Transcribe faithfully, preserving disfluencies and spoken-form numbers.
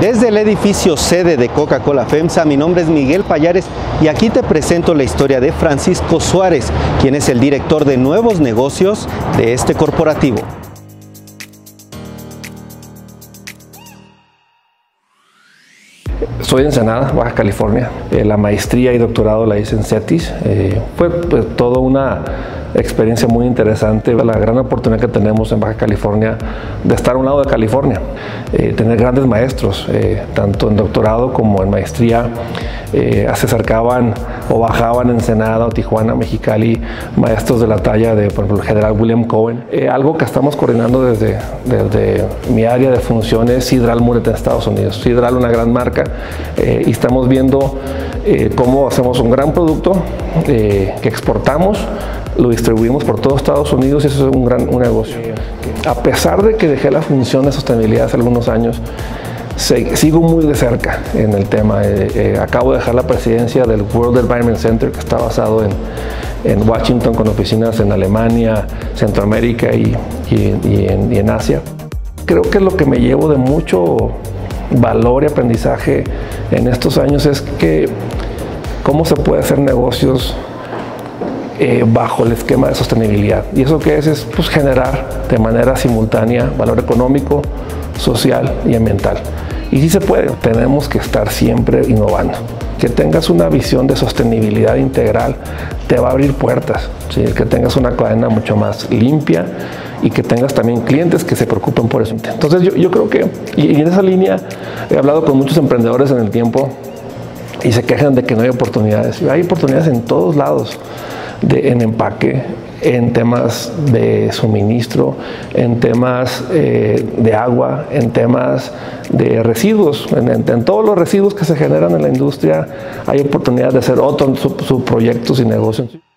Desde el edificio sede de Coca-Cola FEMSA, mi nombre es Miguel Payares y aquí te presento la historia de Francisco Suárez, quien es el director de nuevos negocios de este corporativo. Soy de Ensenada, Baja California. Eh, la maestría y doctorado la hice en CETIS. Eh, fue pues, toda una experiencia muy interesante, la gran oportunidad que tenemos en Baja California de estar a un lado de California, eh, tener grandes maestros, eh, tanto en doctorado como en maestría. Eh, se acercaban o bajaban a Ensenada o Tijuana, Mexicali, maestros de la talla de, por ejemplo, el general William Cohen. Eh, algo que estamos coordinando desde, desde mi área de funciones, Hidral Muret en Estados Unidos. Hidral, una gran marca, eh, y estamos viendo eh, cómo hacemos un gran producto eh, que exportamos, lo distribuimos por todo Estados Unidos y eso es un gran un negocio. A pesar de que dejé la función de sostenibilidad hace algunos años, sigo muy de cerca en el tema. Eh, eh, acabo de dejar la presidencia del World Environment Center, que está basado en, en Washington, con oficinas en Alemania, Centroamérica y, y, y, en, y en Asia. Creo que lo que me llevo de mucho valor y aprendizaje en estos años es que cómo se puede hacer negocios Eh, bajo el esquema de sostenibilidad. ¿Y eso qué es? Es pues, generar de manera simultánea valor económico, social y ambiental. Y sí se puede, tenemos que estar siempre innovando. Que tengas una visión de sostenibilidad integral te va a abrir puertas, ¿sí? Que tengas una cadena mucho más limpia y que tengas también clientes que se preocupen por eso. Entonces yo, yo creo que, y, y en esa línea he hablado con muchos emprendedores en el tiempo y se quejan de que no hay oportunidades. Hay oportunidades en todos lados. De, en empaque, en temas de suministro, en temas eh, de agua, en temas de residuos, en, en, en todos los residuos que se generan en la industria hay oportunidad de hacer otros subproyectos y negocios.